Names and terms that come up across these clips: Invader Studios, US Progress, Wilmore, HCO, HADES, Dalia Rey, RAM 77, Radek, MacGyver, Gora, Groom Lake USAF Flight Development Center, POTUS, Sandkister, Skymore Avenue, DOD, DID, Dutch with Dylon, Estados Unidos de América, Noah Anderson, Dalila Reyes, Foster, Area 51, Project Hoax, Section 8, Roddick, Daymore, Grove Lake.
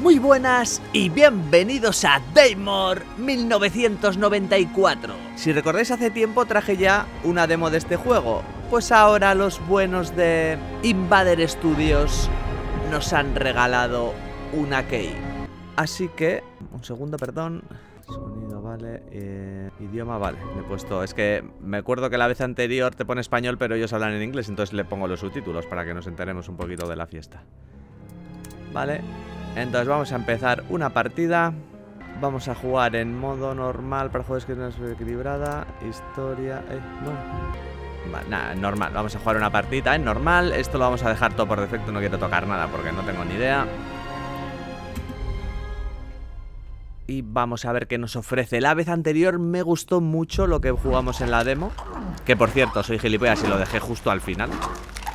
Muy buenas y bienvenidos a Daymore 1994. Si recordáis, hace tiempo traje ya una demo de este juego. Pues ahora los buenos de Invader Studios nos han regalado una key. Así que... un segundo, perdón. Sonido vale, idioma vale, le he puesto... Es que me acuerdo que la vez anterior te pone español, pero ellos hablan en inglés, entonces le pongo los subtítulos para que nos enteremos un poquito de la fiesta. Vale. Entonces vamos a empezar una partida. Vamos a jugar en modo normal para juegos que no es equilibrada. Historia... no. Nada, normal. Vamos a jugar una partida en normal. Esto lo vamos a dejar todo por defecto. No quiero tocar nada porque no tengo ni idea. Y vamos a ver qué nos ofrece. La vez anterior me gustó mucho lo que jugamos en la demo. Que por cierto, soy gilipollas y lo dejé justo al final.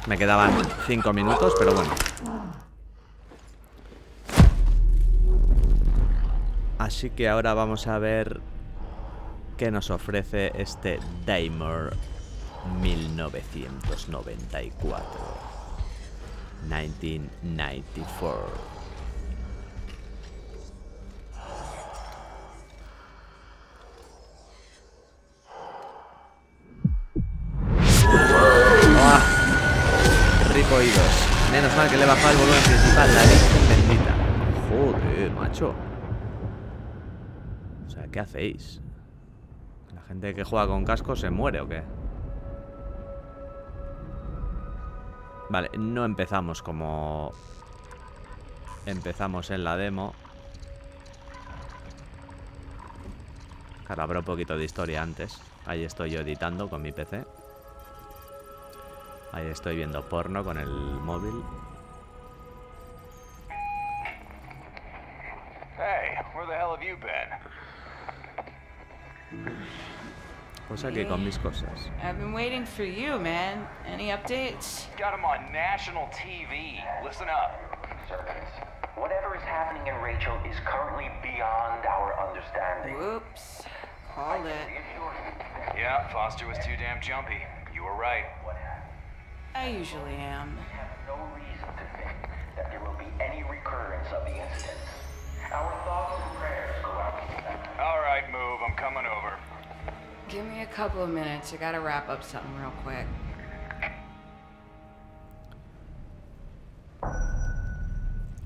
Me quedaban 5 minutos, pero bueno. Así que ahora vamos a ver qué nos ofrece este Daymore 1994. 1994. ¡Oh! Rico oídos. Menos mal que le he bajado el volumen principal, la Virgen bendita. Joder, macho. O sea, ¿qué hacéis? ¿La gente que juega con casco se muere o qué? Vale, no empezamos como empezamos en la demo. Claro, habrá un poquito de historia antes. Ahí estoy yo editando con mi PC. Ahí estoy viendo porno con el móvil. Hey, where the hell have you been? Cosa que con mis cosas. I've been waiting for you, man. Any updates? Got him on national TV. Listen up. Servants, whatever is happening in Rachel is currently beyond our understanding. Whoops. Hold it. Yeah, Foster was too damn jumpy. You were right. I usually am. We have no reason to think that there will be any recurrence of the incident. Our thoughts and prayers go out to them. All right, move. I'm coming over. Give me a couple of minutes. I gotta wrap up something real quick.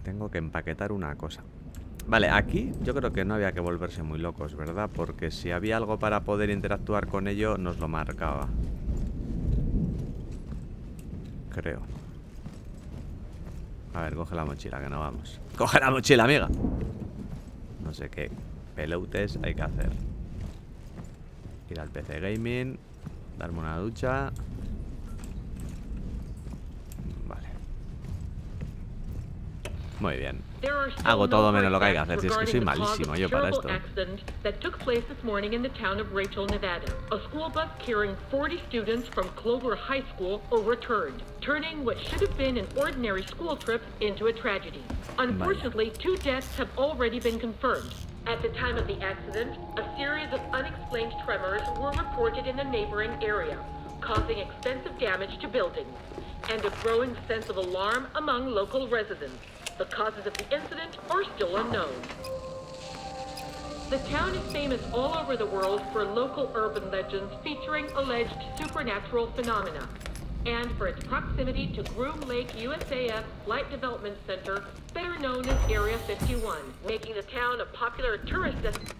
Tengo que empaquetar una cosa. Vale, aquí yo creo que no había que volverse muy locos, ¿verdad? Porque si había algo para poder interactuar con ello, nos lo marcaba. Creo. A ver, coge la mochila, que no vamos. ¡Coge la mochila, amiga! No sé qué pelotes hay que hacer. Ir al PC Gaming, darme una ducha. Vale. Muy bien. Hago todo menos lo que hay que hacer. Si es que soy malísimo yo para esto. Vale. At the time of the accident, a series of unexplained tremors were reported in the neighboring area, causing extensive damage to buildings, and a growing sense of alarm among local residents. The causes of the incident are still unknown. The town is famous all over the world for local urban legends featuring alleged supernatural phenomena, and for its proximity to Groom Lake USAF Flight Development Center, better known as Area 51, making the town a popular tourist destination.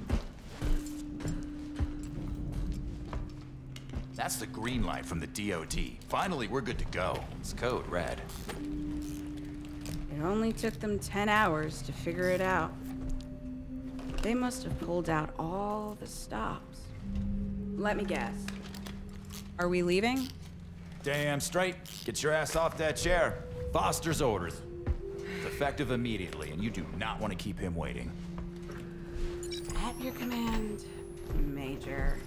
That's the green light from the DOD. Finally, we're good to go. It's code red. It only took them 10 hours to figure it out. They must have pulled out all the stops. Let me guess. Are we leaving? Damn straight. Get your ass off that chair. Foster's orders. It's effective immediately, and you do not want to keep him waiting. At your command, Major.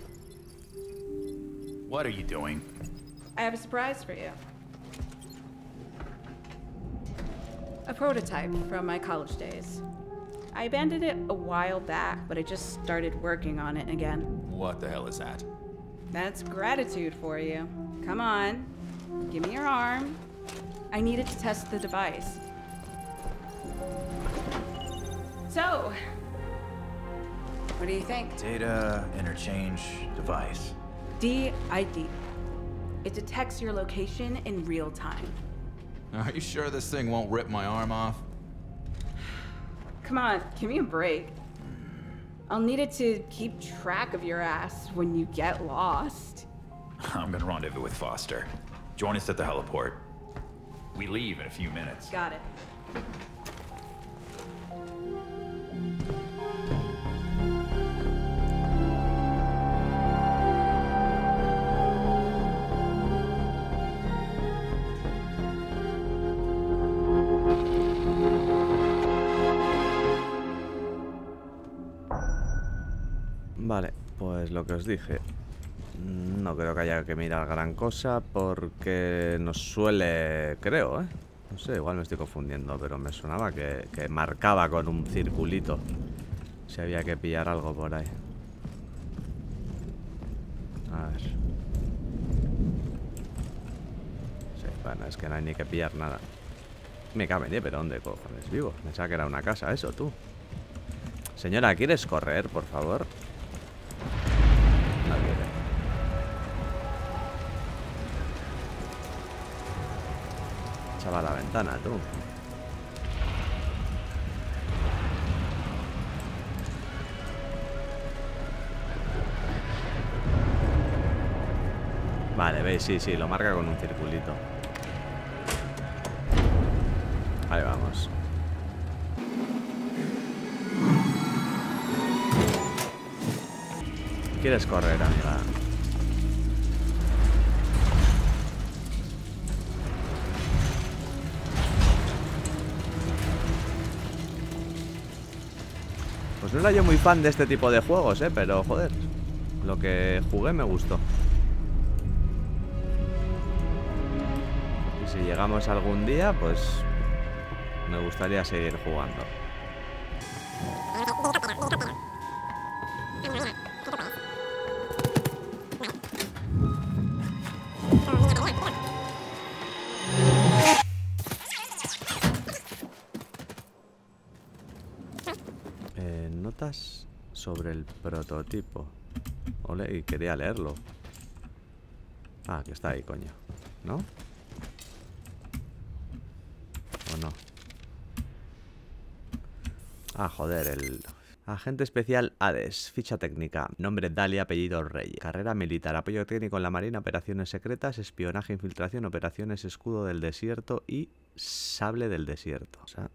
What are you doing? I have a surprise for you. A prototype from my college days. I abandoned it a while back, but I just started working on it again. What the hell is that? That's gratitude for you. Come on, give me your arm. I needed to test the device. So, what do you think? Data interchange device. DID. It detects your location in real time. Are you sure this thing won't rip my arm off? Come on, give me a break. I'll need it to keep track of your ass when you get lost. I'm gonna rendezvous with Foster. Join us at the heliport. We leave in a few minutes. Got it. Vale, pues lo que os dije. No creo que haya que mirar gran cosa porque nos suele... Creo, ¿eh? No sé, igual me estoy confundiendo, pero me sonaba que marcaba con un circulito si había que pillar algo por ahí. A ver. Sí, bueno, es que no hay ni que pillar nada. Me cabe ni, pero ¿dónde cojones vivo? Pensaba que era una casa, eso, tú. Señora, ¿quieres correr, por favor? Chava la ventana, tú. Vale, veis, sí, lo marca con un circulito. Ahí vamos. ¿Quieres correr, amiga? Pues no era yo muy fan de este tipo de juegos, pero joder, lo que jugué me gustó. Y si llegamos algún día, pues me gustaría seguir jugando. Sobre el prototipo. Ole, y quería leerlo. Ah, que está ahí, coño. ¿No? ¿O no? Ah, joder, el... Agente especial Hades. Ficha técnica. Nombre Dalia, apellido Rey. Carrera militar. Apoyo técnico en la marina. Operaciones secretas. Espionaje, infiltración. Operaciones escudo del desierto. Y sable del desierto. O sea,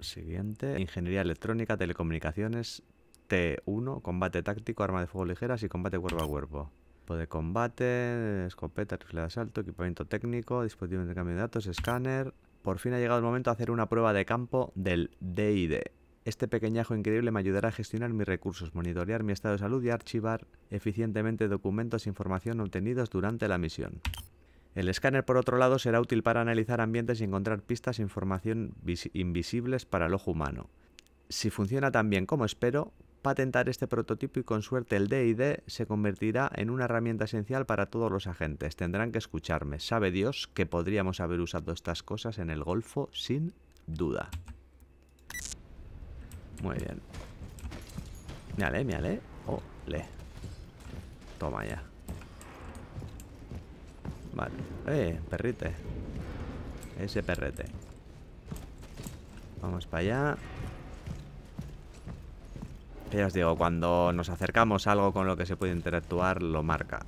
siguiente. Ingeniería electrónica, telecomunicaciones... T1, combate táctico, arma de fuego ligeras y combate cuerpo a cuerpo. Tipo de combate, escopeta, rifle de asalto, equipamiento técnico, dispositivo de intercambio de datos, escáner... Por fin ha llegado el momento de hacer una prueba de campo del DID. Este pequeñajo increíble me ayudará a gestionar mis recursos, monitorear mi estado de salud y archivar eficientemente documentos e información obtenidos durante la misión. El escáner, por otro lado, será útil para analizar ambientes y encontrar pistas e información invisibles para el ojo humano. Si funciona tan bien como espero... Patentar este prototipo y con suerte el DID se convertirá en una herramienta esencial para todos los agentes. Tendrán que escucharme. Sabe Dios que podríamos haber usado estas cosas en el Golfo sin duda. Muy bien. Mírale, mírale. Ole. Toma ya. Vale. Perrete. Ese perrete. Vamos para allá. Ya os digo, cuando nos acercamos a algo con lo que se puede interactuar, lo marca.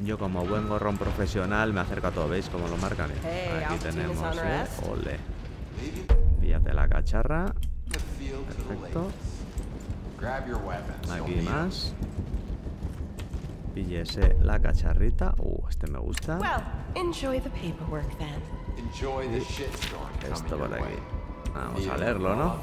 Yo como buen gorrón profesional me acerco a todo. ¿Veis cómo lo marcan? Aquí tenemos, ole. Píllate la cacharra. Perfecto. Aquí más. Píllese la cacharrita. Este me gusta. Esto por aquí. Vamos a leerlo, ¿no?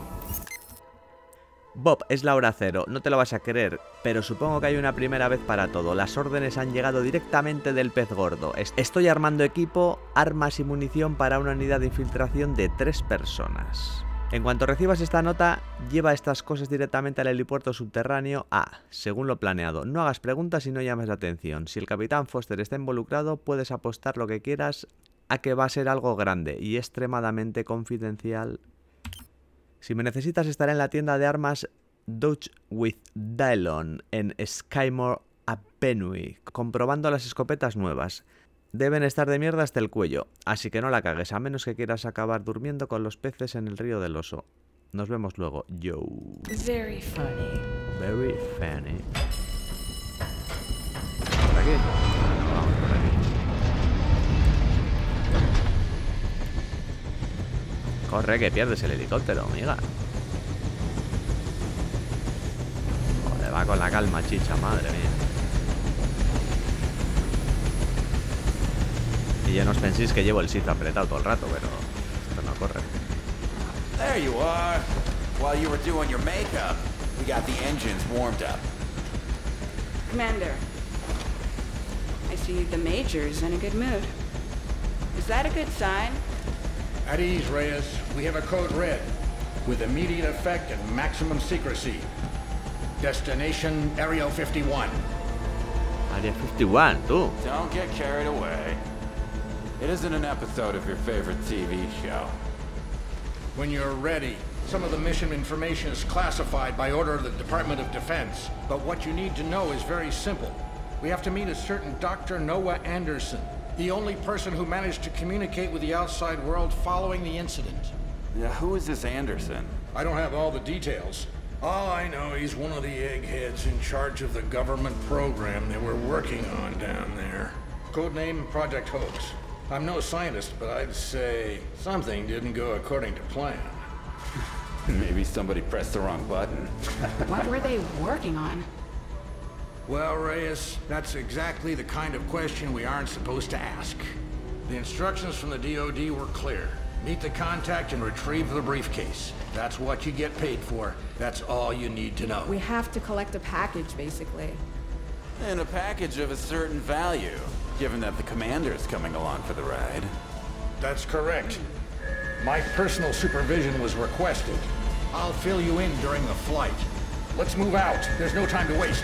Bob, es la hora cero. No te lo vas a creer, pero supongo que hay una primera vez para todo. Las órdenes han llegado directamente del pez gordo. Estoy armando equipo, armas y munición para una unidad de infiltración de 3 personas. En cuanto recibas esta nota, lleva estas cosas directamente al helipuerto subterráneo A, según lo planeado. No hagas preguntas y no llames la atención. Si el capitán Foster está involucrado, puedes apostar lo que quieras a que va a ser algo grande y extremadamente confidencial. Si me necesitas, estaré en la tienda de armas Dutch with Dylon en Skymore Avenue, comprobando las escopetas nuevas. Deben estar de mierda hasta el cuello, así que no la cagues, a menos que quieras acabar durmiendo con los peces en el río del oso. Nos vemos luego, yo. Very funny. Very funny. ¿Por aquí? No, vamos por aquí. Corre, que pierdes el helicóptero, amiga. Joder, va con la calma, chicha, madre mía. Y ya no os penséis que llevo el sitio apretado todo el rato, pero esto no corre. There you are. While you were doing your makeup, we got the engines warmed up. Commander, I see the Major's in a good mood. Is that a good sign? At ease, Reyes. We have a code red, with immediate effect and maximum secrecy. Destination Area 51. Area 51, tú. Don't get carried away. It isn't an episode of your favorite TV show. When you're ready, some of the mission information is classified by order of the Department of Defense. But what you need to know is very simple. We have to meet a certain Dr. Noah Anderson, the only person who managed to communicate with the outside world following the incident. Now, who is this Anderson? I don't have all the details. All I know, he's one of the eggheads in charge of the government program they were working on down there. Codename Project Hoax. I'm no scientist, but I'd say something didn't go according to plan. Maybe somebody pressed the wrong button. What were they working on? Well, Reyes, that's exactly the kind of question we aren't supposed to ask. The instructions from the DOD were clear. Meet the contact and retrieve the briefcase. That's what you get paid for. That's all you need to know. We have to collect a package, basically. And a package of a certain value. Given that the commander is coming along for the ride. That's correct. My personal supervision was requested. I'll fill you in during the flight. Let's move out. There's no time to waste.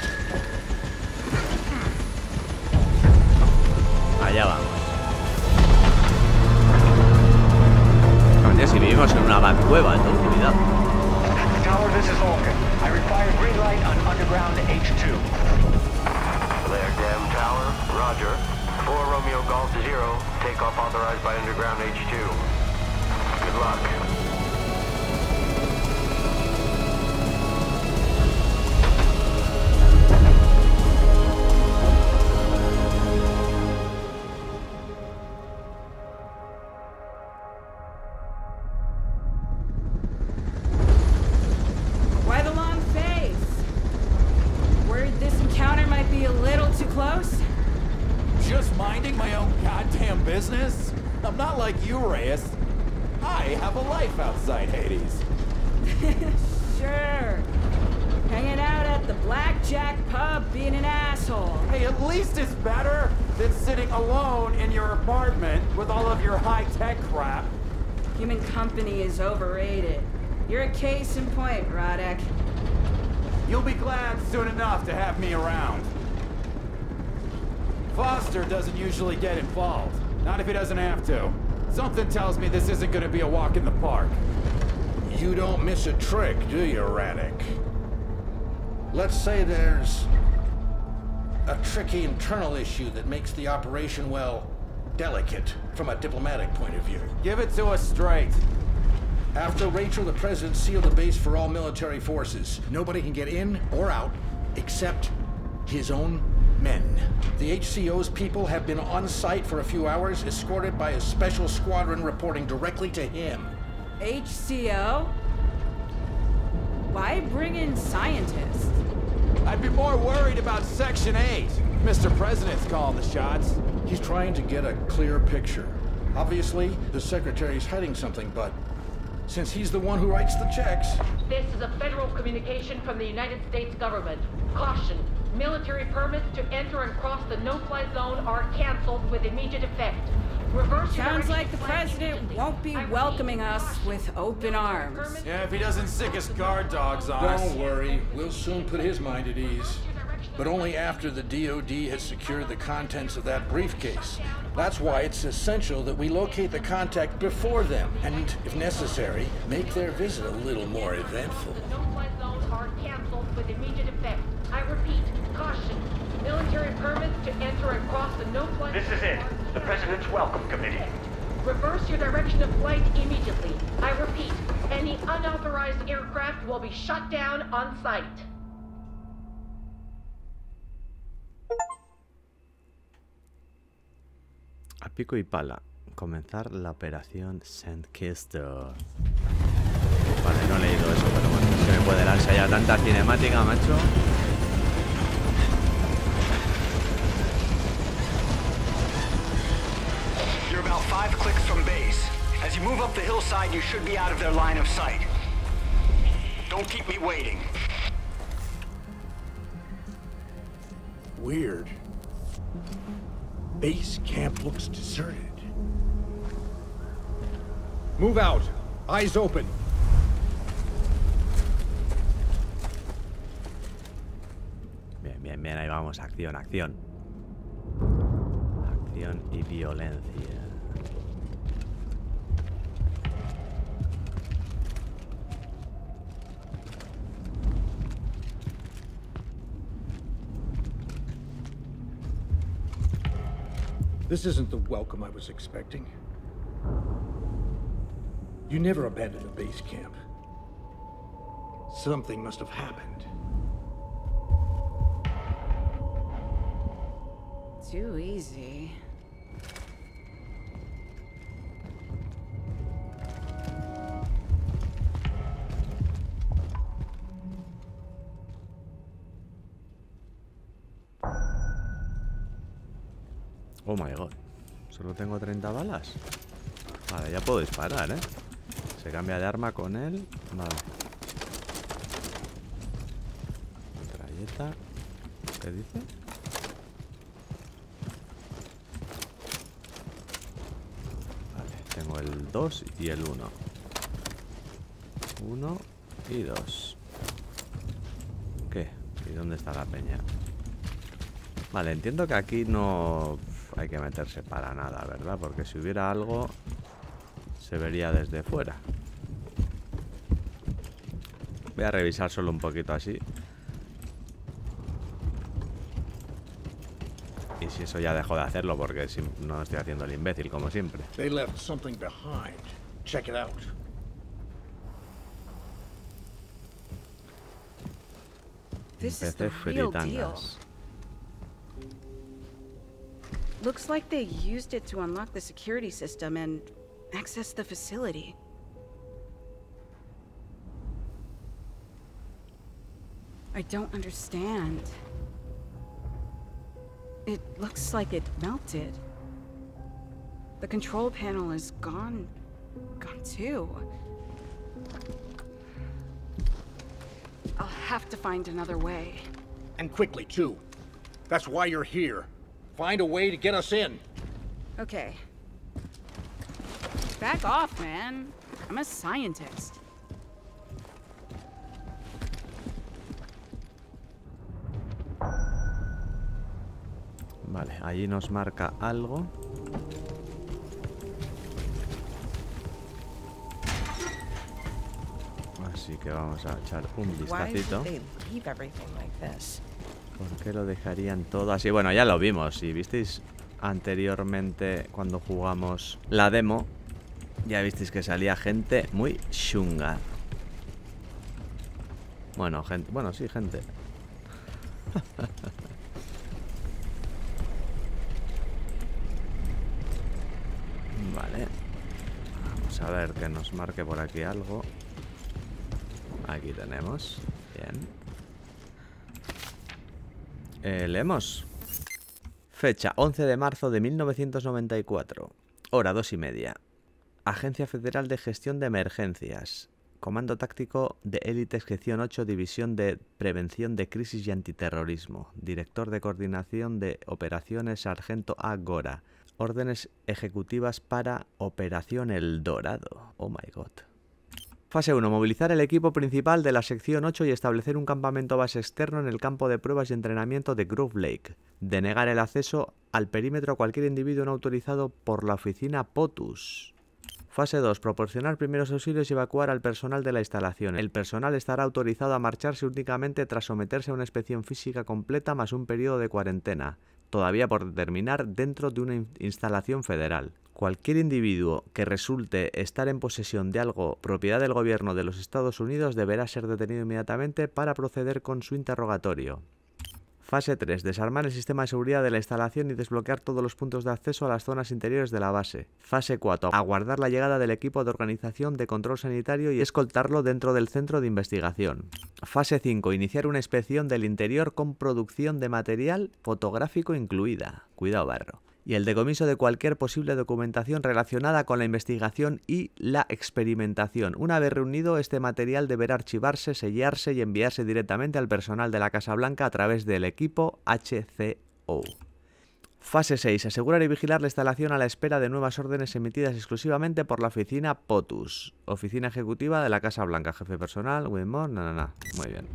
Allá vamos. Ya si vivimos en una cueva de seguridad. Tower, this is Vulcan. I require green light on underground H2. There, damn tower. Roger. 4 Romeo Golf 0, takeoff authorized by Underground H2. Good luck. Why the long face? Worried this encounter might be a little too close? Just minding my own goddamn business? I'm not like you, Reyes. I have a life outside Hades. Sure. Hanging out at the Blackjack pub being an asshole. Hey, at least it's better than sitting alone in your apartment with all of your high-tech crap. Human company is overrated. You're a case in point, Radek. You'll be glad soon enough to have me around. Foster doesn't usually get involved. Not if he doesn't have to. Something tells me this isn't gonna be a walk in the park. You don't miss a trick, do you, Radek? Let's say there's a tricky internal issue that makes the operation, well, delicate from a diplomatic point of view. Give it to us straight. After Rachel, the president sealed the base for all military forces. Nobody can get in or out except his own men. The HCO's people have been on site for a few hours, escorted by a special squadron reporting directly to him. HCO? Why bring in scientists? I'd be more worried about Section 8. Mr. President's calling the shots. He's trying to get a clear picture. Obviously, the secretary's hiding something, but since he's the one who writes the checks... This is a federal communication from the United States government. Caution. Military permits to enter and cross the no-fly zone are canceled with immediate effect. Reverse. Sounds like the president won't be welcoming us with open arms. Yeah, if he doesn't sick his guard dogs on us. Don't worry, we'll soon put his mind at ease. but only after the DOD has secured the contents of that briefcase. That's why it's essential that we locate the contact before them and, if necessary, make their visit a little more eventful. The no-fly zones are canceled with immediate effect. I repeat, caution. Military permits to enter and cross the no-fly zone. This is it. The President's Welcome Committee. Reverse your direction of flight immediately. I repeat, any unauthorized aircraft will be shut down on sight. A pico y pala. Comenzar la operación Sandkister. Vale, no he leído eso, pero bueno, se me puede lanzar ya tanta cinemática, macho. Five clicks from base. As you move up the hillside, you should be out of their line of sight. Don't keep me waiting. Weird. Base camp looks deserted. Move out. Eyes open. Bien, bien, bien. Ahí vamos. Acción, acción. Acción y violencia. This isn't the welcome I was expecting. You never abandoned a base camp. Something must have happened. Too easy. Oh my god, solo tengo 30 balas. Vale, ya puedo disparar, ¿eh? Se cambia de arma con él. Vale. Metralleta. ¿Qué dice? Vale, tengo el 2 y el 1. 1 y 2. ¿Qué? ¿Y dónde está la peña? Vale, entiendo que aquí no hay que meterse para nada, ¿verdad? Porque si hubiera algo, se vería desde fuera. Voy a revisar solo un poquito así. Y si eso ya dejo de hacerlo, porque si no estoy haciendo el imbécil, como siempre. They left something behind. Check it out. Peces fritangas. Looks like they used it to unlock the security system and access the facility. I don't understand. It looks like it melted. The control panel is gone too. I'll have to find another way. And quickly too. That's why you're here. Find a way to get us in. Okay. Back off, man. I'm a scientist. Vale, allí nos marca algo. Así que vamos a echar un vistacito. ¿Por qué lo dejarían todo así? Bueno, ya lo vimos. Si visteis anteriormente cuando jugamos la demo, ya visteis que salía gente muy chunga. Bueno, gente. Bueno, sí, gente. Vale. Vamos a ver que nos marque por aquí algo. Aquí tenemos. Bien. Leemos. Fecha 11 de marzo de 1994. Hora 2:30. Agencia Federal de Gestión de Emergencias. Comando Táctico de Élite Sección 8, División de Prevención de Crisis y Antiterrorismo. Director de Coordinación de Operaciones, Sargento A. Gora. Órdenes ejecutivas para Operación El Dorado. Oh my god. Fase 1. Movilizar el equipo principal de la sección 8 y establecer un campamento base externo en el campo de pruebas y entrenamiento de Grove Lake. Denegar el acceso al perímetro a cualquier individuo no autorizado por la oficina POTUS. Fase 2. Proporcionar primeros auxilios y evacuar al personal de la instalación. El personal estará autorizado a marcharse únicamente tras someterse a una inspección física completa más un periodo de cuarentena, todavía por determinar, dentro de una instalación federal. Cualquier individuo que resulte estar en posesión de algo propiedad del gobierno de los Estados Unidos deberá ser detenido inmediatamente para proceder con su interrogatorio. Fase 3. Desarmar el sistema de seguridad de la instalación y desbloquear todos los puntos de acceso a las zonas interiores de la base. Fase 4. Aguardar la llegada del equipo de organización de control sanitario y escoltarlo dentro del centro de investigación. Fase 5. Iniciar una inspección del interior con producción de material fotográfico incluida. Cuidado, barro. Y el decomiso de cualquier posible documentación relacionada con la investigación y la experimentación. Una vez reunido, este material deberá archivarse, sellarse y enviarse directamente al personal de la Casa Blanca a través del equipo HCO. Fase 6. Asegurar y vigilar la instalación a la espera de nuevas órdenes emitidas exclusivamente por la oficina POTUS, Oficina Ejecutiva de la Casa Blanca. Jefe personal, Wilmore, Muy bien.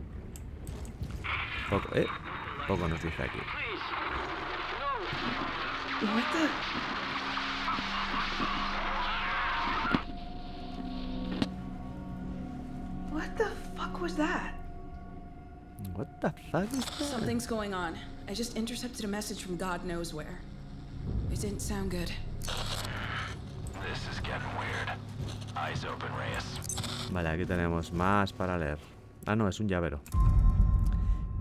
Poco nos dice aquí. What the fuck was that? Something's going on. I just intercepted a message from God knows where. It didn't sound good. This is getting weird. Eyes open, Reyes. Vale, aquí tenemos más para leer. Ah, no, es un llavero.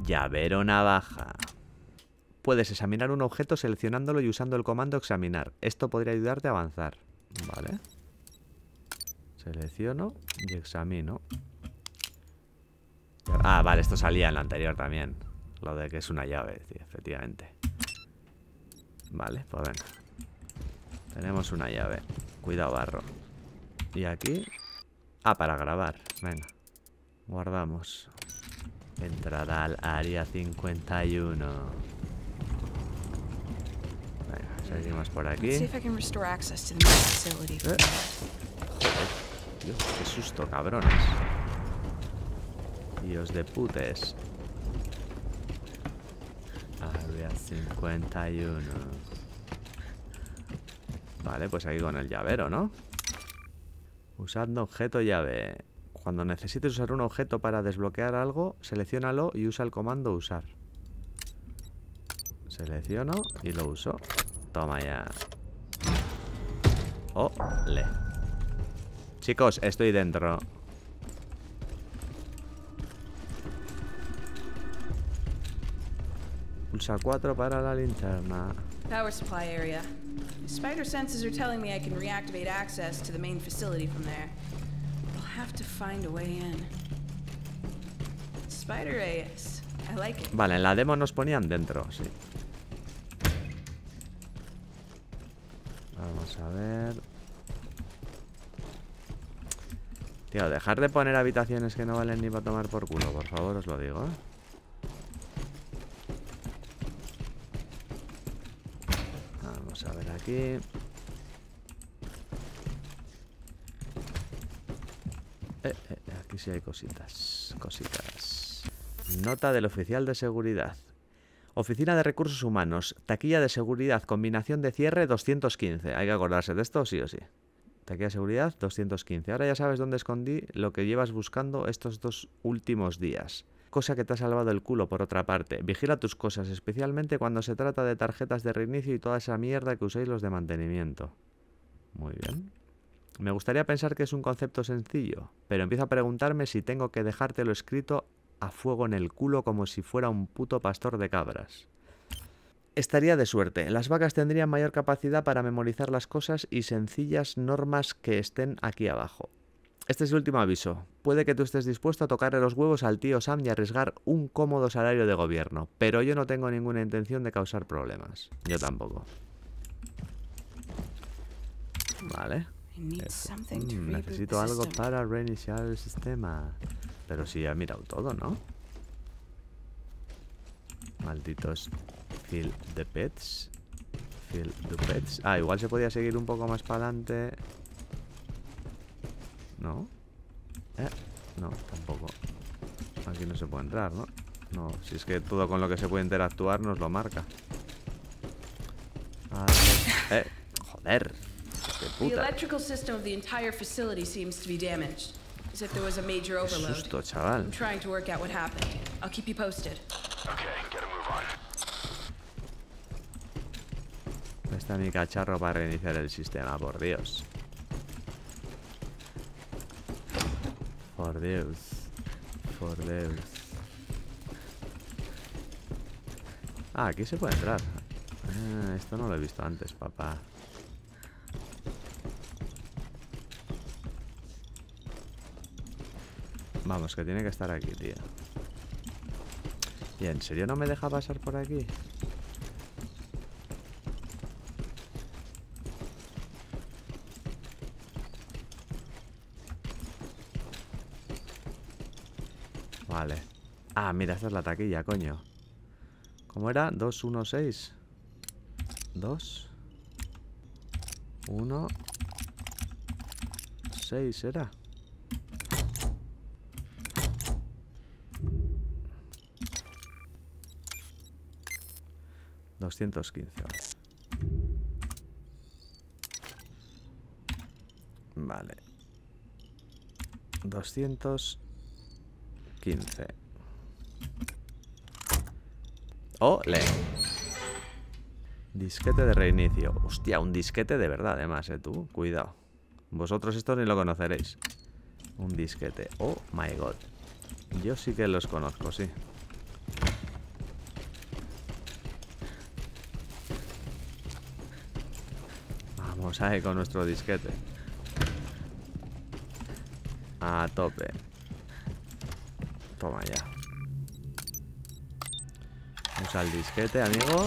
Llavero navaja. Puedes examinar un objeto seleccionándolo y usando el comando examinar. Esto podría ayudarte a avanzar. Vale. Selecciono y examino. Ah, vale, esto salía en la anterior también. Lo de que es una llave, sí, efectivamente. Vale, pues venga. Tenemos una llave. Cuidado, barro. Y aquí... Ah, para grabar. Venga. Guardamos. Entrada al área 51. Seguimos por aquí. Dios, qué susto, cabrones. Dios de putes. Área 51. Vale, pues aquí con el llavero, ¿no? Usando objeto llave. Cuando necesites usar un objeto para desbloquear algo, selecciónalo y usa el comando usar. Selecciono y lo uso. Toma ya. Ole. Chicos, estoy dentro. Pulsa 4 para la linterna. Power supply area. Spider sensors are telling me I can reactivate access to the main facility from there. I'll have to find a way in. Spider Reyes. I like it. Vale, en la demo nos ponían dentro, sí. Vamos a ver... Tío, dejar de poner habitaciones que no valen ni para tomar por culo, por favor, os lo digo, ¿eh? Vamos a ver aquí... aquí sí hay cositas, cositas... Nota del oficial de seguridad. Oficina de Recursos Humanos, taquilla de seguridad, combinación de cierre 215. Hay que acordarse de esto, sí o sí. Taquilla de seguridad 215. Ahora ya sabes dónde escondí lo que llevas buscando estos 2 últimos días. Cosa que te ha salvado el culo, por otra parte. Vigila tus cosas, especialmente cuando se trata de tarjetas de reinicio y toda esa mierda que usáis los de mantenimiento. Muy bien. Me gustaría pensar que es un concepto sencillo, pero empiezo a preguntarme si tengo que dejártelo escrito a fuego en el culo como si fuera un puto pastor de cabras. Estaría de suerte. Las vacas tendrían mayor capacidad para memorizar las cosas y sencillas normas que estén aquí abajo. Este es el último aviso. Puede que tú estés dispuesto a tocarle los huevos al tío Sam y arriesgar un cómodo salario de gobierno, pero yo no tengo ninguna intención de causar problemas. Yo tampoco. Vale. Necesito algo para reiniciar el sistema. Pero si ya he mirado todo, ¿no? Malditos Fill the Pets. Fill the Pets. Ah, igual se podía seguir un poco más para adelante. ¿No? No, tampoco. Aquí no se puede entrar, ¿no? No, si es que todo con lo que se puede interactuar nos lo marca. Joder. The electrical system of the entire facility seems to be damaged. As if there was a major overload. Susto, chaval. I'm trying to work out what happened. I'll keep you posted. Okay, gotta move on. Ahí está mi cacharro para reiniciar el sistema, por Dios. Por Dios. Por Dios. Ah, aquí se puede entrar. Esto no lo he visto antes, papá. Vamos, que tiene que estar aquí, tío. ¿Y en serio no me deja pasar por aquí? Vale. Ah, mira, esta es la taquilla, coño. ¿Cómo era? 216. 2, 1, 6 era. $215. Vale. 215. ¡Ole! Disquete de reinicio. Hostia, un disquete de verdad, además, tú. Cuidado. Vosotros esto ni lo conoceréis. Un disquete. Oh my god. Yo sí que los conozco, sí. Vamos ahí con nuestro disquete. A tope. Toma ya. Usa el disquete, amigo.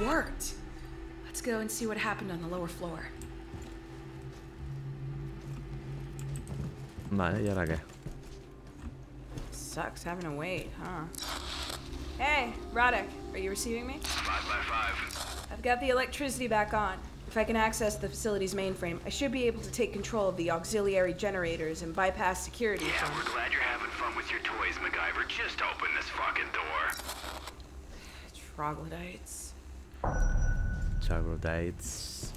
Worked. Let's go and see what happened on the lower floor. Vale, ¿y ahora qué? Sucks having to wait, huh? Hey, Roddick, are you receiving me? 5 by 5. I've got the electricity back on. If I can access the facility's mainframe, I should be able to take control of the auxiliary generators and bypass security. Yeah, zones. We're glad you're having fun with your toys, MacGyver. Just open this fucking door. Troglodytes. Troglodytes.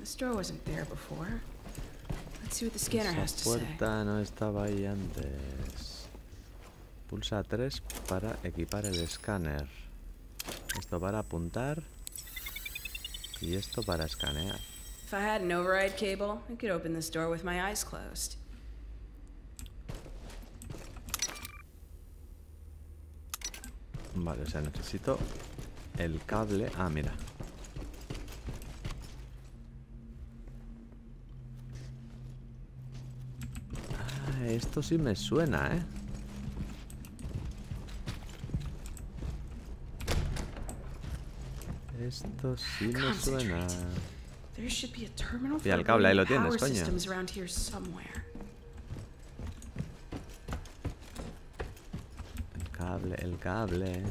This door wasn't there before. Let's see what the scanner has to say. Esa puerta no estaba ahí antes. Pulsa 3 para equipar el escáner. Esto para apuntar y esto para escanear. If I had an override cable, I could open this door with my eyes closed. Vale, o sea, necesito el cable. Ah, mira. Esto sí me suena, ¿eh? Esto sí me suena. Y al cable ahí lo tienes, coño. El cable, el cable.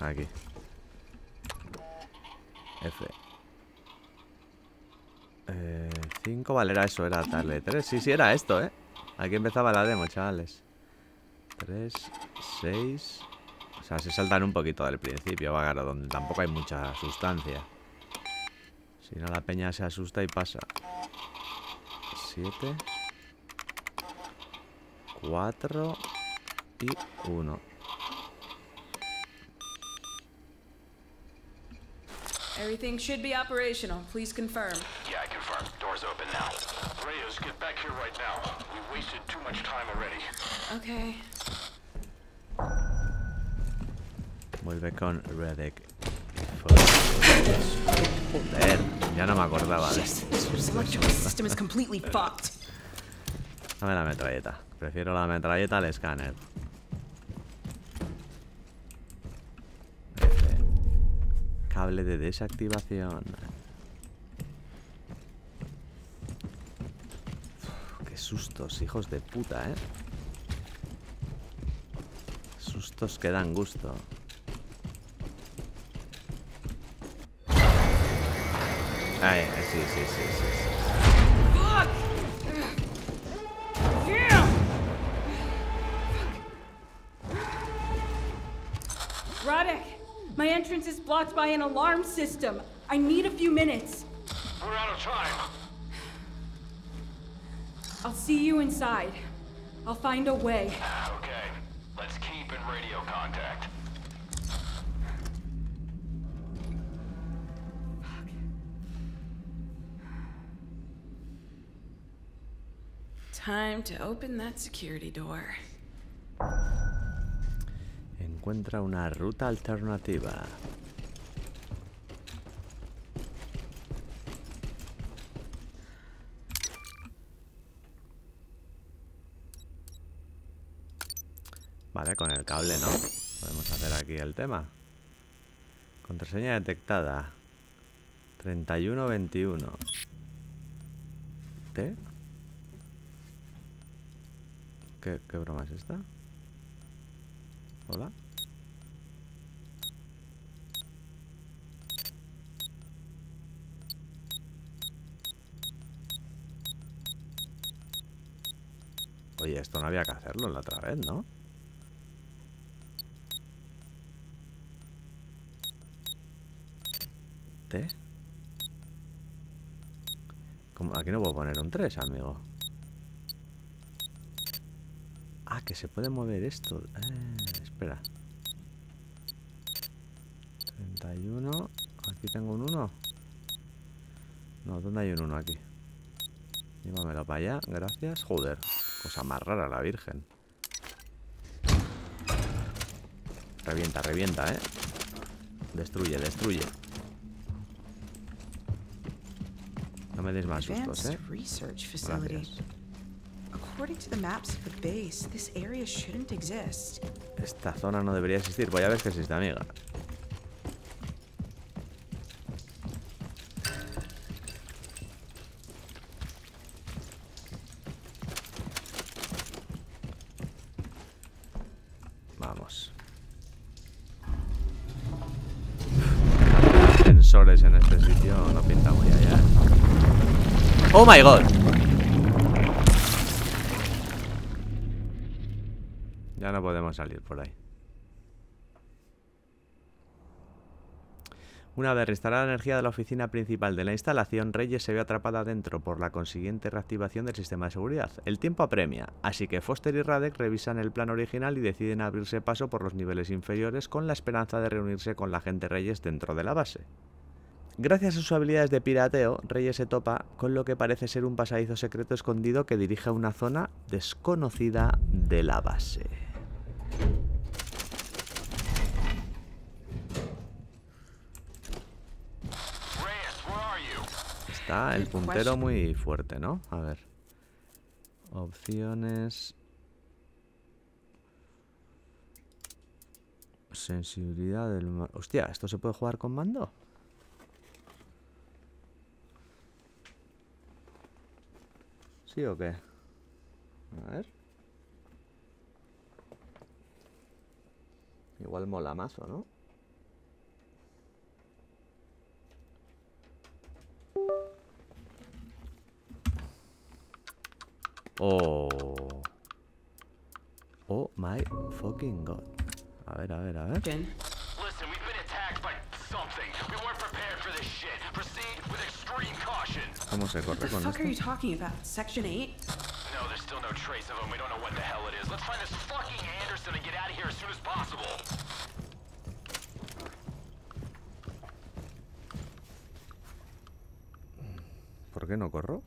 Aquí. F. 5, vale, era eso, era darle 3. Sí, era esto, ¿eh? Aquí empezaba la demo, chavales. 3, 6. O sea, se saltan un poquito del principio, va, claro, donde tampoco hay mucha sustancia. Si no, la peña se asusta y pasa. 7, 4 y 1. Everything should be operational. Please confirm. Yeah, I confirm. Door's open now. Reyes, get back here right now. We've wasted too much time already. Okay. Vuelve con Radek. Joder, ya no me acordaba de esto. Dame la metralleta. Prefiero la metralleta al escáner. Cable de desactivación. Uf, qué sustos, hijos de puta, ¿eh? Sustos que dan gusto. Ay, sí, sí, sí, sí, sí. Roddick, my entrance is blocked by an alarm system. I need a few minutes. We're out of time. I'll see you inside. I'll find a way. Okay, let's keep in radio contact. Time to open that security door. Encuentra una ruta alternativa. Vale, con el cable no. Podemos hacer aquí el tema. Contraseña detectada. 3121. ¿T? ¿Qué broma es esta? ¿Hola? Oye, esto no había que hacerlo la otra vez, ¿no? ¿T? ¿Cómo? Aquí no puedo poner un 3, amigo. Ah, que se puede mover esto. Espera. 31. Aquí tengo un 1. No, ¿dónde hay un 1 aquí? Llévamelo para allá. Gracias. Joder. Cosa más rara la virgen. Revienta, revienta, ¿eh? Destruye, destruye. No me des más sustos, ¿eh? Gracias. Esta zona no debería existir. Voy a ver qué existe, amiga. Vamos. Sensores en este sitio no pinta muy allá. ¡Oh, my God! Ya no podemos salir por ahí. Una vez restaurada la energía de la oficina principal de la instalación, Reyes se vio atrapada dentro por la consiguiente reactivación del sistema de seguridad. El tiempo apremia, así que Foster y Radek revisan el plan original y deciden abrirse paso por los niveles inferiores con la esperanza de reunirse con la agente Reyes dentro de la base. Gracias a sus habilidades de pirateo, Reyes se topa con lo que parece ser un pasadizo secreto escondido que dirige a una zona desconocida de la base. Está el puntero muy fuerte, ¿no? A ver. Opciones. Sensibilidad del... Hostia, ¿esto se puede jugar con mando? ¿Sí o qué? A ver. Igual mola mazo, ¿no? Oh. Oh my fucking god. A ver, a ver, a ver. Bien. ¿Cómo se corre con esto? Section 8? No, there's still no trace of him. We don't know what the hell it is. Let's find this fucking Anderson and get out of here as soon as possible. ¿Por qué no corro?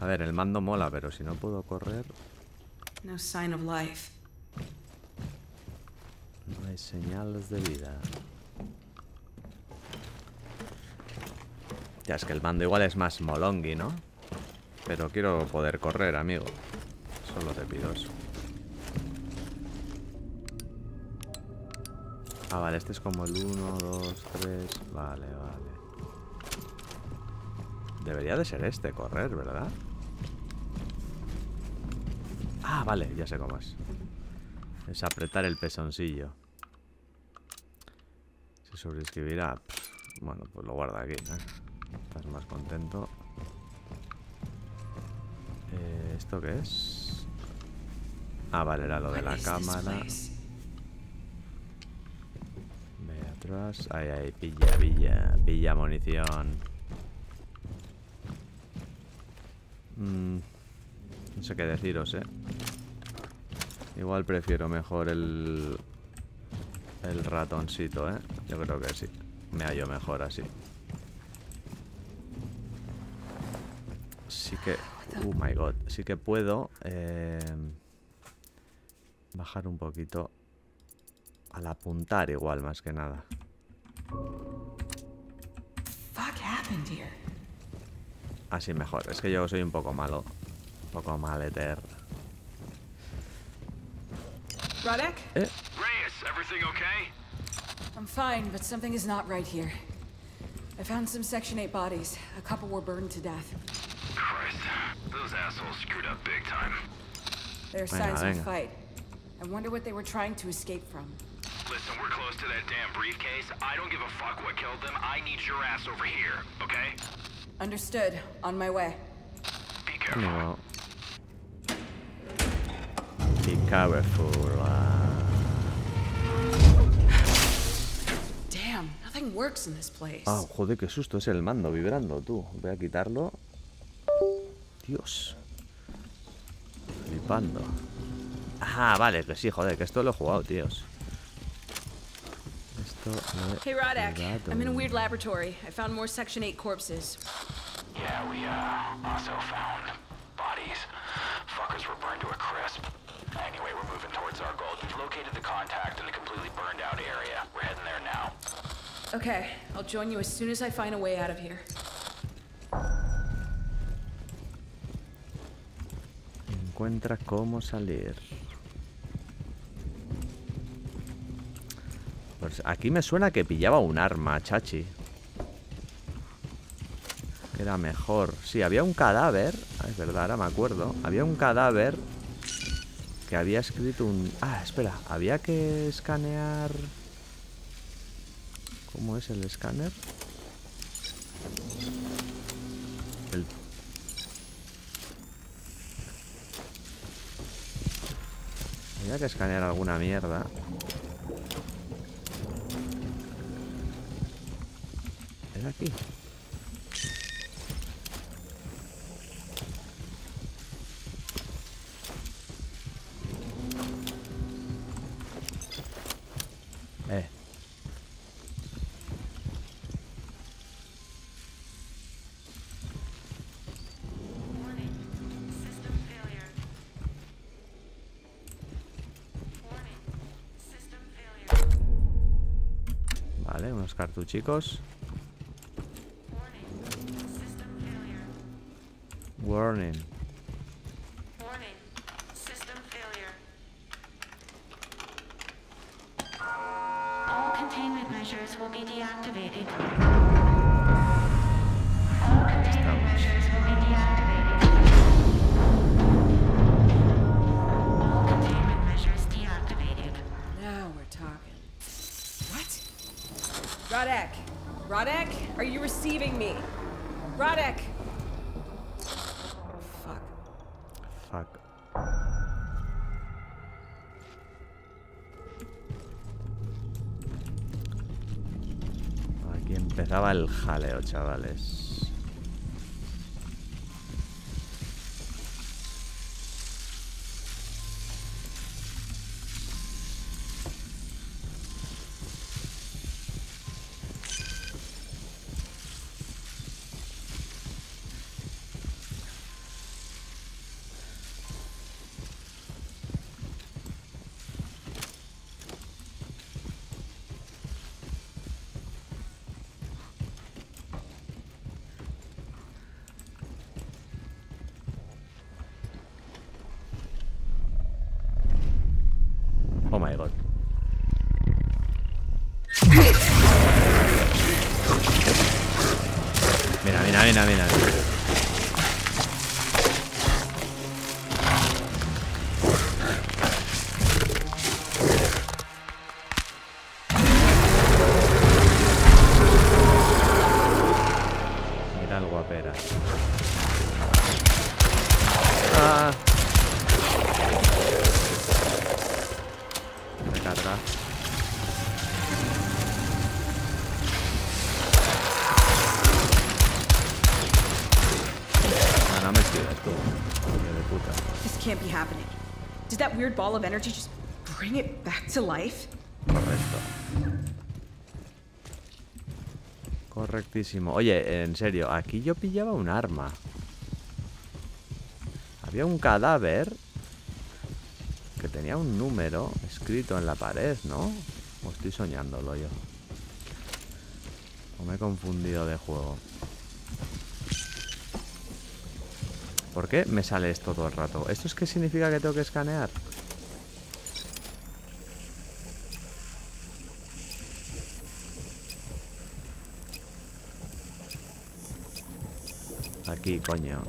A ver, el mando mola, pero si no puedo correr. No sign of life. No hay señales de vida. Ya es que el mando igual es más molongui, ¿no? Pero quiero poder correr, amigo. Solo te pido eso. Ah, vale, este es como el 1, 2, 3... Vale, vale. Debería de ser este, correr, ¿verdad? Ah, vale, ya sé cómo es. Es apretar el pezoncillo. Se sobreescribirá. Bueno, pues lo guarda aquí, ¿no? Estás más contento. ¿Esto qué es? Ah, vale, era lo de la cámara. Atrás. Ay, ay, pilla, pilla. Pilla munición. No sé qué deciros, Igual prefiero mejor el ratoncito, Yo creo que sí. Me hallo mejor así. Sí que... Oh my god. Sí que puedo bajar un poquito... Al apuntar igual, más que nada. Así mejor. Es que yo soy un poco malo. Un poco maleter. Radek? Reyes, everything okay? I'm fine, but something is not right here. I found some Section 8 bodies. A couple were burned to death. Christ, those assholes screwed up big time. There are signs of a fight. I wonder what they were trying to escape from. Listen, we're close to that damn briefcase. I don't give a fuck what killed them. I need your ass over here, okay? Understood. On my way. Be careful. No. Be careful. Damn, nothing works in this place. Ah, joder, qué susto es el mando vibrando, tú. Voy a quitarlo. Dios. Flipando. Ah, vale, que sí, joder, que esto lo he jugado, tíos. Hey Roddick, I'm in a weird laboratory. I found more Section 8 corpses. Yeah, we also found bodies. Fuckers were burned to a crisp. Anyway, we're moving towards our goal. We've located the contact in a completely burned out area. We're heading there now. Okay, I'll join you as soon as I find a way out of here. Encuentra cómo salir. Pues aquí me suena que pillaba un arma, chachi. Era mejor. Sí, había un cadáver. Ah, es verdad, ahora me acuerdo. Había un cadáver que había escrito un... Ah, espera, había que escanear... ¿Cómo es el escáner? El... Había que escanear alguna mierda. Aquí. Vale, unos cartuchicos. Warning. Warning. System failure. All containment measures will be deactivated. All containment measures will be deactivated. All containment measures deactivated. Now we're talking. What? Radek! Radek, are you receiving me? Radek! Aquí empezaba el jaleo, chavales. Oh my lord. Mira, mira, mira, mira. Mira el guapera. Ah. Recarga. This can't be happening. Did that weird ball of energy just bring it back to life? Correcto. Correctísimo. Oye, en serio, aquí yo pillaba un arma. Había un cadáver que tenía un número escrito en la pared, ¿no? O estoy soñándolo yo. O me he confundido de juego. ¿Por qué me sale esto todo el rato? ¿Esto es qué significa que tengo que escanear? Aquí, coño.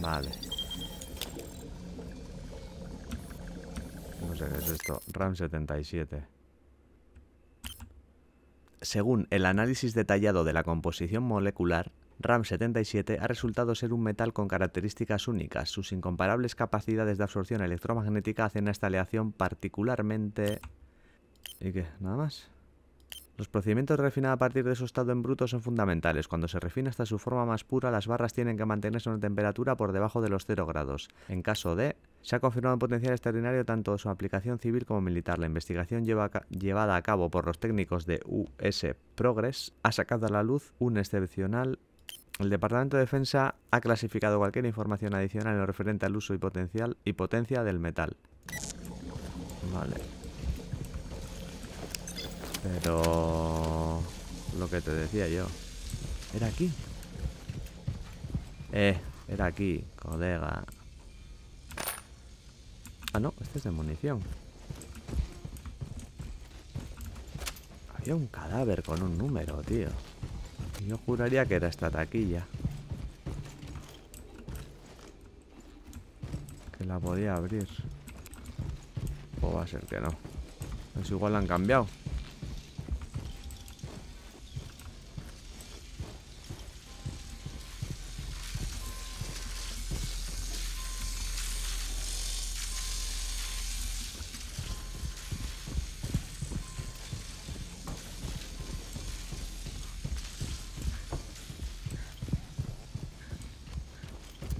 Vale. No sé qué es esto. RAM 77. Según el análisis detallado de la composición molecular, RAM 77 ha resultado ser un metal con características únicas. Sus incomparables capacidades de absorción electromagnética hacen a esta aleación particularmente... ¿Y qué? ¿Nada más? Los procedimientos de refinar a partir de su estado en bruto son fundamentales. Cuando se refina hasta su forma más pura, las barras tienen que mantenerse a una temperatura por debajo de los 0 grados. En caso de... Se ha confirmado un potencial extraordinario tanto de su aplicación civil como militar. La investigación llevada a cabo por los técnicos de US Progress ha sacado a la luz un excepcional... El Departamento de Defensa ha clasificado cualquier información adicional en lo referente al uso y potencial y potencia del metal. Vale. Pero... Lo que te decía yo. ¿Era aquí? Era aquí, colega. Ah, no, este es de munición. Había un cadáver con un número, tío. Yo juraría que era esta taquilla. Que la podía abrir. O va a ser que no. Pues igual la han cambiado.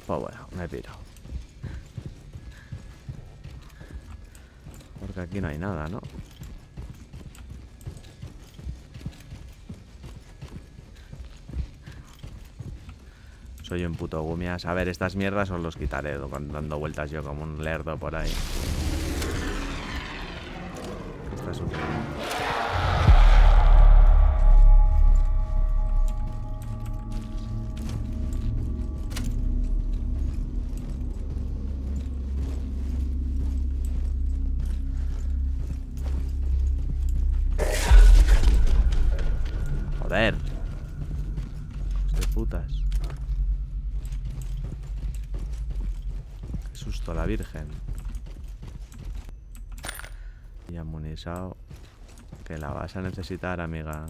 Pues bueno, me piro. Porque aquí no hay nada, ¿no? Soy un puto gumias. A ver, estas mierdas os los quitaré dando vueltas yo como un lerdo por ahí. Esta es un... Joder, hijos de putas. Qué susto la virgen. Y amunizado. Que la vas a necesitar, amiga.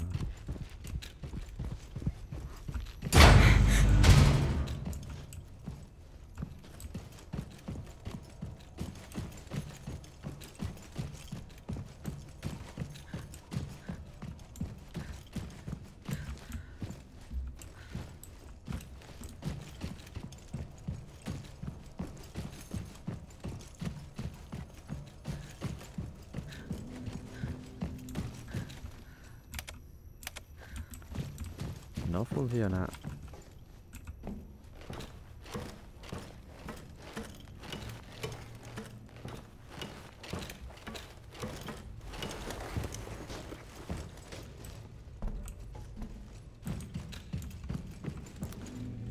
No funciona.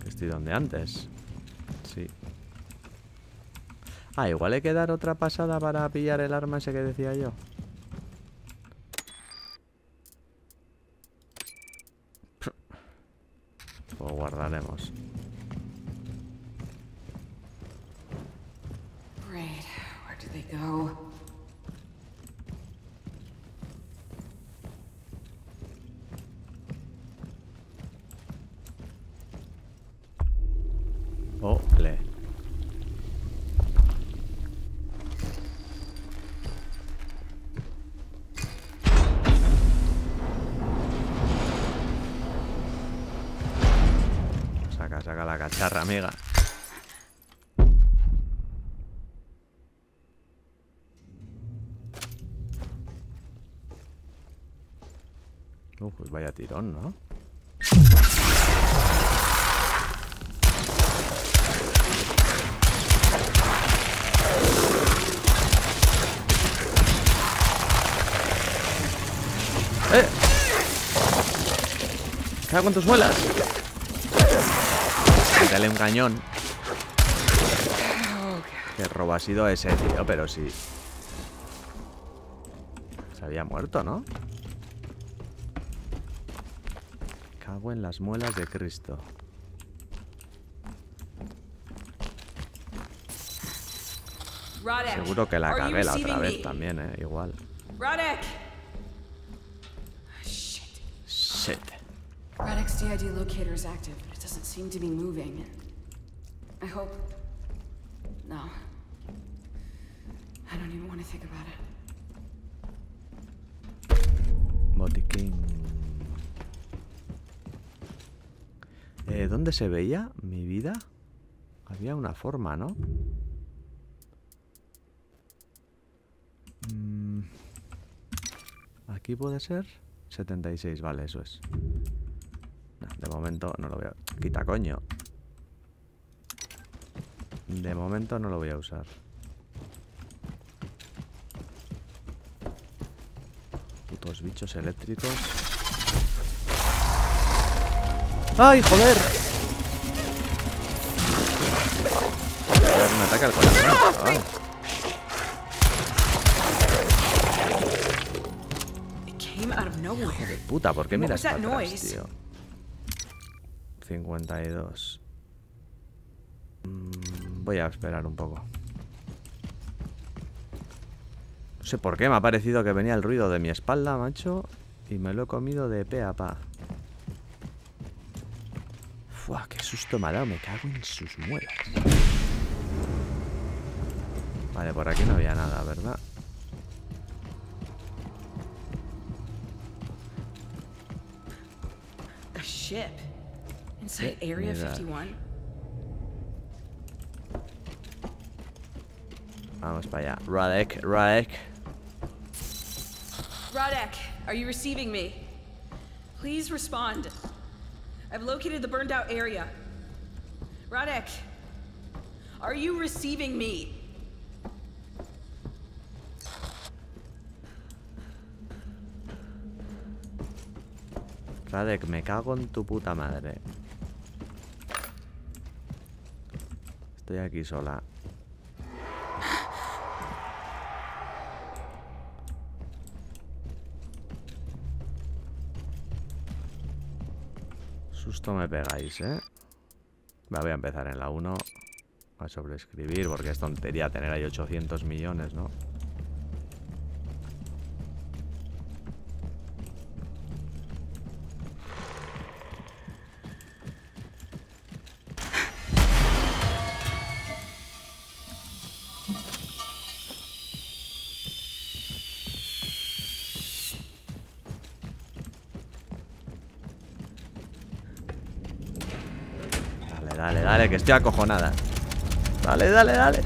Estoy donde antes. Sí. Ah, igual hay que dar otra pasada para pillar el arma ese que decía yo. Lo guardaremos. Ole. Saca, saca la cacharra, amiga. Pues vaya tirón, ¿no? ¡Eh! ¡Cago en tus suelas! Dale un cañón. Qué robo ha sido ese, tío, pero sí. Se había muerto, ¿no? Cago en las muelas de Cristo. Seguro que la cagué la otra vez también, igual. Shit. Radek's DID locator is active, but it doesn't seem to be moving. I hope. No. I don't even want to think about it. Botiquín. ¿Dónde se veía mi vida? Había una forma, ¿no? Aquí puede ser. 76, vale, eso es. No, de momento no lo veo. Quita, coño. De momento no lo voy a usar. Putos bichos eléctricos. ¡Ay, joder! Me ataca el corazón. Ay. Hijo de puta, ¿por qué miras para atrás, tío? 52. Voy a esperar un poco. No sé por qué me ha parecido que venía el ruido de mi espalda, macho. Y me lo he comido de pe a pa. Fua, qué susto me ha dado. Me cago en sus muelas. Vale, por aquí no había nada, ¿verdad? Ship inside Area 51. Vamos para allá. Radek, are you receiving me? Please respond. I've located the burned out area. Radek, are you receiving me? Radek, me cago en tu puta madre. Estoy aquí sola. Susto me pegáis, ¿eh? Me voy a empezar en la 1 a sobreescribir, porque es tontería tener ahí 800 millones, ¿no? Dale, dale, que estoy acojonada. Dale, dale, dale. What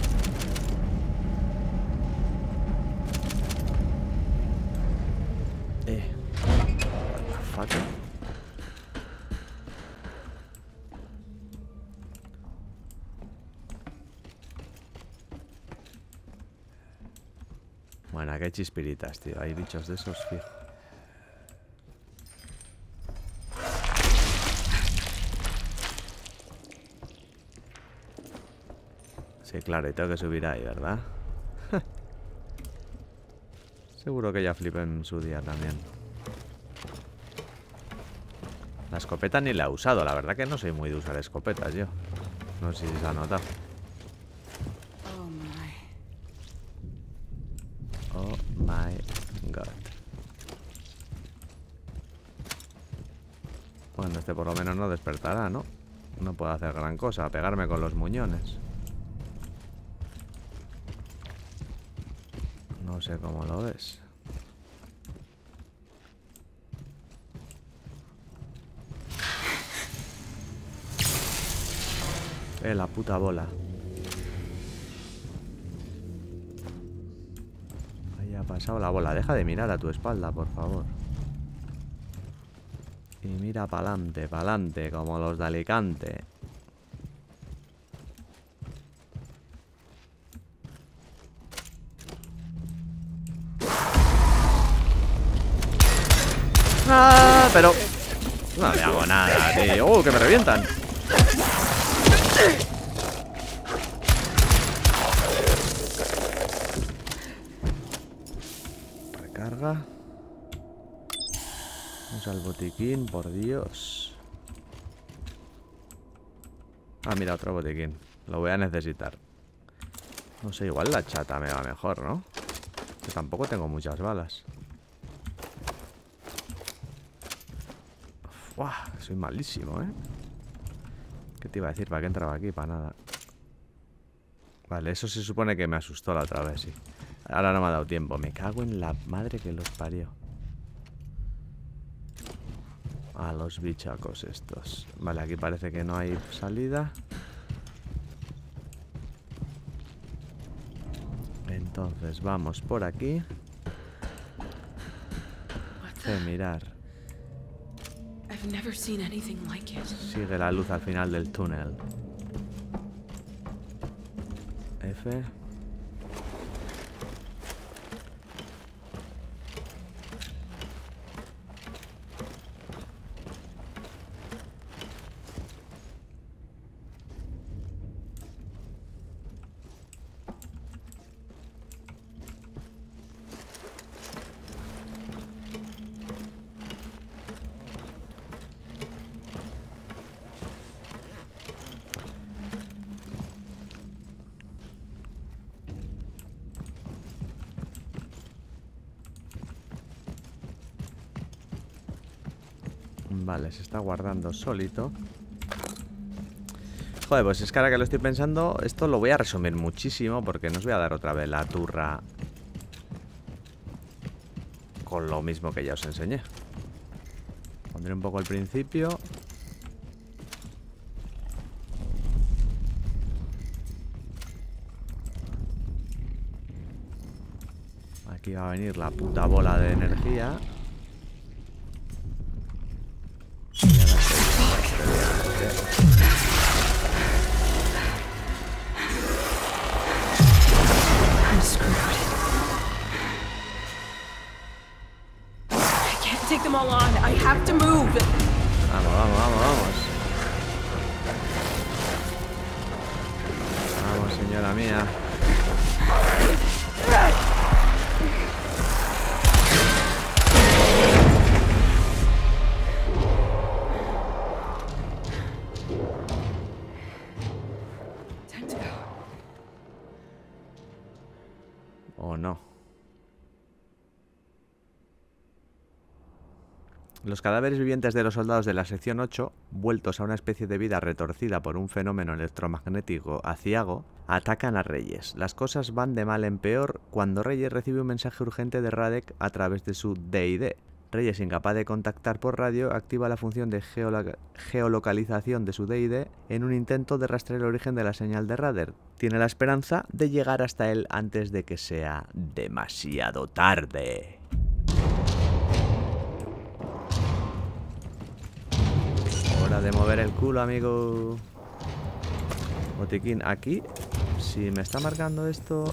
the fuck. Bueno, qué chispiritas, tío. Hay bichos de esos, tío. Sí, claro, y tengo que subir ahí, ¿verdad? Seguro que ya flipé en su día también. La escopeta ni la he usado. La verdad que no soy muy de usar escopetas yo. No sé si se ha notado. Oh my god. Bueno, este por lo menos no despertará, ¿no? No puedo hacer gran cosa. Pegarme con los muñones. No sé cómo lo ves. La puta bola. Ahí ha pasado la bola. Deja de mirar a tu espalda, por favor. Y mira pa'lante, pa'lante, como los de Alicante. Ah, pero no le hago nada, tío. ¡Oh, que me revientan! Recarga. Vamos al botiquín, por Dios. Ah, mira, otro botiquín. Lo voy a necesitar. No sé, igual la chata me va mejor, ¿no? Yo tampoco tengo muchas balas. ¡Wow! Soy malísimo, ¿eh? ¿Qué te iba a decir? ¿Para qué entraba aquí? Para nada. Vale, eso se supone que me asustó la otra vez, sí. Ahora no me ha dado tiempo. Me cago en la madre que los parió. A los bichacos estos. Vale, aquí parece que no hay salida. Entonces vamos por aquí. De mirar. Sigue la luz al final del túnel. F. Vale, se está guardando solito. Joder, pues es que ahora que lo estoy pensando, esto lo voy a resumir muchísimo porque no os voy a dar otra vez la turra con lo mismo que ya os enseñé. Pondré un poco el principio. Aquí va a venir la puta bola de energía. Los cadáveres vivientes de los soldados de la sección 8, vueltos a una especie de vida retorcida por un fenómeno electromagnético aciago, atacan a Reyes. Las cosas van de mal en peor cuando Reyes recibe un mensaje urgente de Radek a través de su DOD. Reyes, incapaz de contactar por radio, activa la función de geolocalización de su DOD en un intento de rastrear el origen de la señal de Radek. Tiene la esperanza de llegar hasta él antes de que sea demasiado tarde. Hora de mover el culo, amigo. Botiquín aquí. Si me está marcando esto.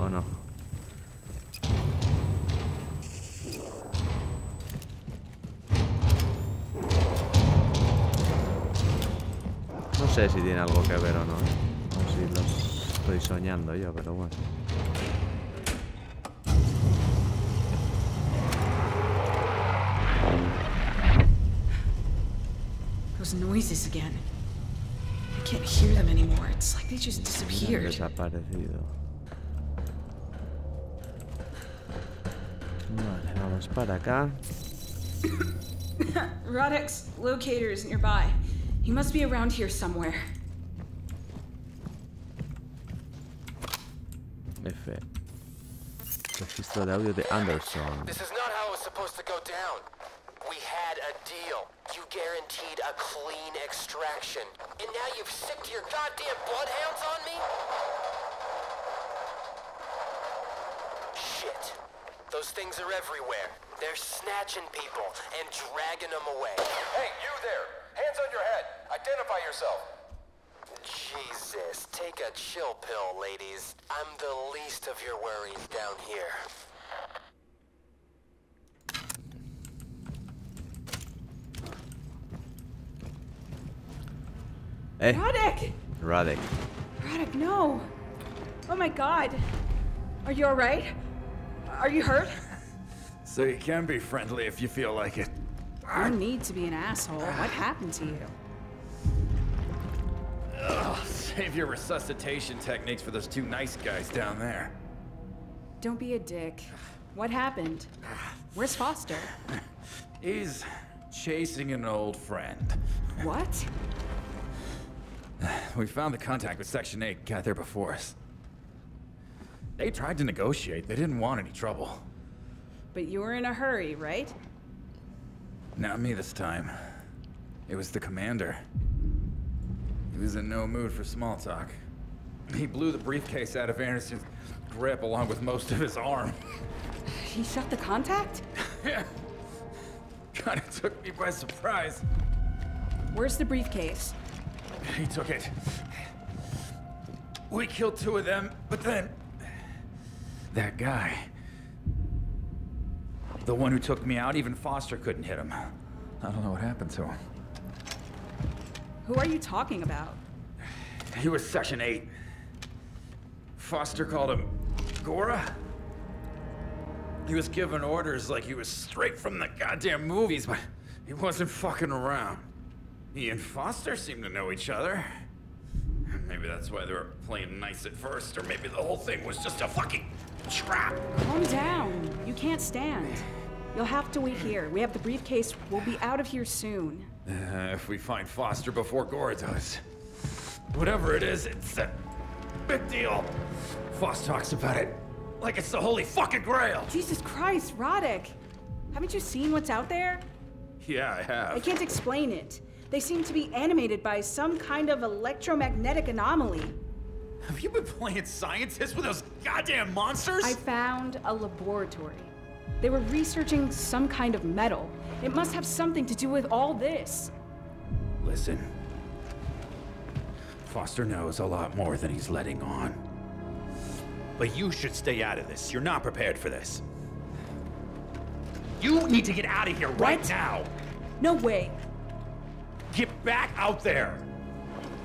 ¿O no? sé si tiene algo que ver o no. O si lo estoy soñando yo, pero bueno. Those noises again. I can't hear them anymore. It's like they just disappeared. Desaparecido. Vale, vamos para acá. Roddick's locator is nearby. He must be around here somewhere. F. Registro de audio de Anderson. This is not how it was supposed to go down. We had a deal. You guaranteed a clean extraction. And now you've sicked your goddamn bloodhounds on me? Shit. Those things are everywhere. They're snatching people and dragging them away. Hey, you there! Hands on your head! Identify yourself! Jesus, take a chill pill, ladies. I'm the least of your worries down here. Radek! Radek. Radek, no! Oh my god! Are you alright? Are you hurt? So you can be friendly if you feel like it. You need to be an asshole. What happened to you? Ugh, save your resuscitation techniques for those two nice guys down there. Don't be a dick. What happened? Where's Foster? He's chasing an old friend. What? We found the contact with Section 8 got there before us. They tried to negotiate. They didn't want any trouble. But you were in a hurry, right? Not me this time. It was the commander. He was in no mood for small talk. He blew the briefcase out of Anderson's grip along with most of his arm. He shot the contact? Yeah. Kinda took me by surprise. Where's the briefcase? He took it. We killed two of them, but then... that guy... the one who took me out, even Foster couldn't hit him. I don't know what happened to him. Who are you talking about? He was Section 8. Foster called him... Gora? He was given orders like he was straight from the goddamn movies, but he wasn't fucking around. He and Foster seem to know each other. Maybe that's why they were playing nice at first, or maybe the whole thing was just a fucking trap. Calm down. You can't stand. You'll have to wait here. We have the briefcase. We'll be out of here soon. If we find Foster before Gora does. Whatever it is, it's a big deal. Foster talks about it like it's the holy fucking grail. Jesus Christ, Roddick. Haven't you seen what's out there? Yeah, I have. I can't explain it. They seem to be animated by some kind of electromagnetic anomaly. Have you been playing scientist with those goddamn monsters? I found a laboratory. They were researching some kind of metal. It must have something to do with all this. Listen. Foster knows a lot more than he's letting on. But you should stay out of this. You're not prepared for this. You need to get out of here right now. No way. Get back out there!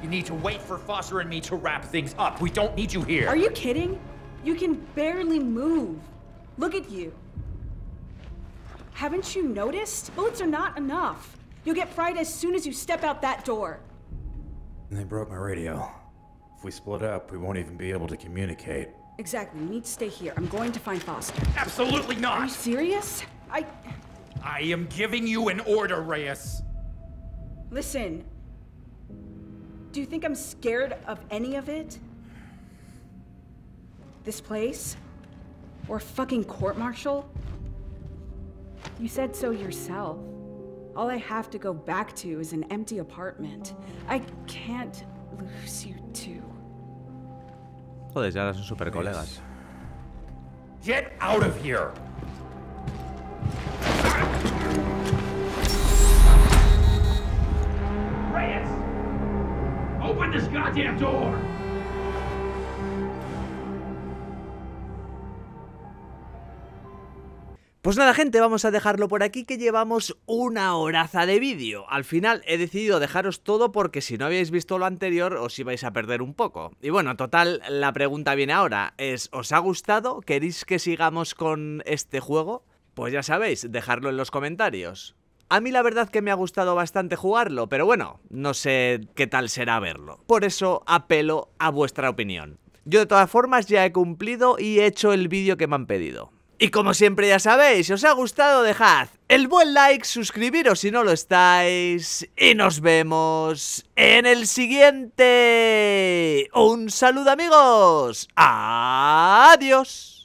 You need to wait for Foster and me to wrap things up. We don't need you here. Are you kidding? You can barely move. Look at you. Haven't you noticed? Bullets are not enough. You'll get fried as soon as you step out that door. They broke my radio. If we split up, we won't even be able to communicate. Exactly. We need to stay here. I'm going to find Foster. Absolutely not! Are you serious? I am giving you an order, Reyes. Listen, do you think I'm scared of any of it? This place? Or a fucking court-martial? You said so yourself. All I have to go back to is an empty apartment. I can't lose you too. Joder, ya son super colegas. Get out of here! Open this goddamn door. Pues nada, gente, vamos a dejarlo por aquí, que llevamos una horaza de vídeo. Al final he decidido dejaros todo porque si no habíais visto lo anterior os ibais a perder un poco. Y bueno, total, la pregunta viene ahora. Es, ¿os ha gustado? ¿Queréis que sigamos con este juego? Pues ya sabéis, dejadlo en los comentarios. A mí la verdad que me ha gustado bastante jugarlo, pero bueno, no sé qué tal será verlo. Por eso apelo a vuestra opinión. Yo de todas formas ya he cumplido y he hecho el vídeo que me han pedido. Y como siempre ya sabéis, si os ha gustado dejad el buen like, suscribiros si no lo estáis y nos vemos en el siguiente. Un saludo amigos, adiós.